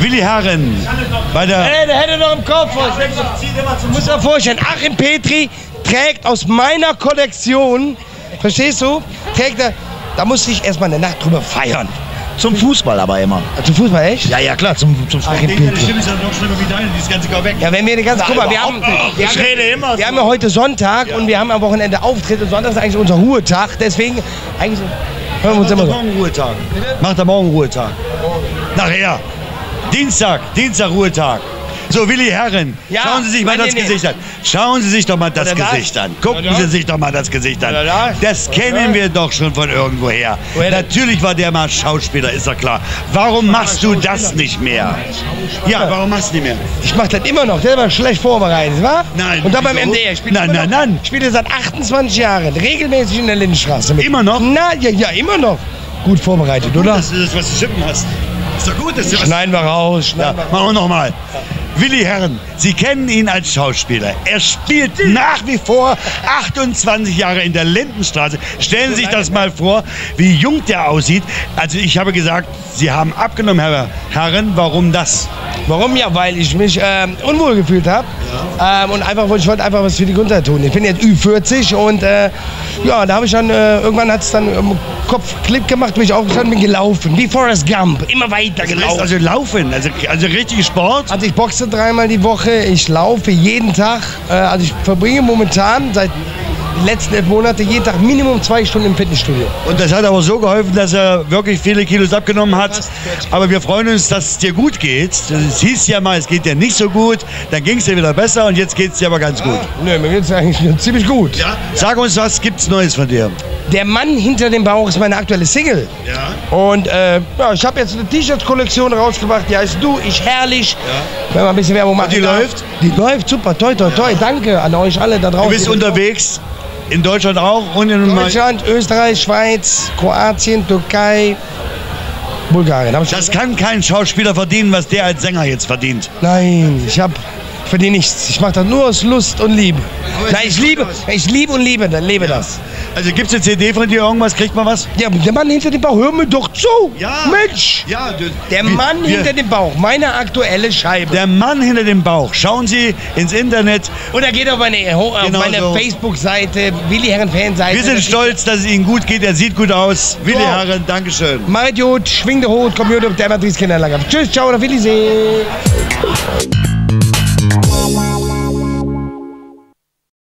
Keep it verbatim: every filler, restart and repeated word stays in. Willi Herren bei der. Ey, der hätte noch im Kopf was. Du musst dir vorstellen, Achim Petry trägt aus meiner Kollektion, verstehst du? Trägt er, da musste ich erstmal eine Nacht drüber feiern. Zum Fußball aber immer. Zum Fußball, echt? Ja, ja, klar, zum, zum Fußball. Ich denke, deine Stimme ist ja noch schlimmer wie deine, die ist ganz egal weg. Ja, wenn wir eine ganze, guck mal, wir haben, wir haben, ich rede immer wir so. haben ja heute Sonntag ja. und wir haben am Wochenende Auftritt und Sonntag ist eigentlich unser Ruhetag, deswegen, eigentlich hören wir uns immer so. Morgen Ruhetag. Macht er morgen Ruhetag. Nachher. Dienstag, Dienstag Ruhetag. So, Willi Herren, ja, schauen Sie sich mal das Gesicht an. Schauen Sie sich doch mal das Gesicht an. Gucken Sie sich doch mal das Gesicht an. Das kennen wir doch schon von irgendwoher. Natürlich war der mal Schauspieler, ist ja klar. Warum machst du das nicht mehr? Ja, warum machst du nicht mehr? Ich mach das immer noch, selber schlecht vorbereitet, wa? Nein. Und dann beim M D R. Ich nein, nein, nein. Ich spiele seit achtundzwanzig Jahren regelmäßig in der Lindenstraße mit. Immer noch? Na, ja, ja, immer noch. Gut vorbereitet, oder? Das ist, was du schippen hast. Ist doch gut, dass du was... Schneiden wir raus. Ja, machen wir nochmal. Willi Herren, Sie kennen ihn als Schauspieler. Er spielt nach wie vor achtundzwanzig Jahre in der Lindenstraße. Stellen Sie sich das mal vor, wie jung der aussieht. Also ich habe gesagt, Sie haben abgenommen, Herr Herren. Warum das? Warum? Ja, weil ich mich ähm, unwohl gefühlt habe. Ja. Ähm, und einfach, ich wollte einfach was für die Gesundheit tun. Ich bin jetzt Ü vierzig und äh, ja, da habe ich dann, äh, irgendwann hat es dann im Kopf Klick gemacht, bin ich aufgestanden, bin gelaufen. Wie Forrest Gump, immer weiter gelaufen. Also laufen, also, also richtig Sport. Also ich boxe dreimal die Woche, ich laufe jeden Tag. Also ich verbringe momentan seit den letzten elf Monaten jeden Tag Minimum zwei Stunden im Fitnessstudio. Und das hat aber so geholfen, dass er wirklich viele Kilos abgenommen hat. Aber wir freuen uns, dass es dir gut geht. Es hieß ja mal, es geht dir nicht so gut, dann ging es dir wieder besser und jetzt geht es dir aber ganz gut. Nö, mir geht es eigentlich ziemlich gut. Ja? Sag uns, was gibt's Neues von dir? Der Mann hinter dem Bauch ist meine aktuelle Single. Ja. Und äh, ja, ich habe jetzt eine T-Shirt-Kollektion rausgebracht, die heißt Du, ich herrlich. Ja. Wenn man ein bisschen Werbung macht. Und die darf. läuft? Die läuft, super, toi, toi, toi. Ja. Danke an euch alle da draußen. Du bist unterwegs, in Deutschland auch und in Deutschland, Österreich, Schweiz, Kroatien, Türkei, Bulgarien. Das gesagt? kann kein Schauspieler verdienen, was der als Sänger jetzt verdient. Nein, ich habe... Ich verdiene nichts. Ich mache das nur aus Lust und Liebe. Nein, ich liebe, ich liebe und liebe, dann lebe ja. das. Also gibt es eine C D von dir, irgendwas, kriegt man was? Ja, der Mann hinter dem Bauch, hör mir doch zu, ja. Mensch! Ja, du, der wir, Mann wir, hinter dem Bauch, meine aktuelle Scheibe. Der Mann hinter dem Bauch, schauen Sie ins Internet. Oder geht auf meine, genau meine so. Facebook-Seite, Willi Herren-Fanseite. Wir sind stolz, dass es Ihnen gut geht, er sieht gut aus. Willi wow. Herren, Dankeschön. Macht gut, schwingt hoch, kommt gut, der Matthias Kinderlager. Tschüss, ciao, auf Wiedersehen.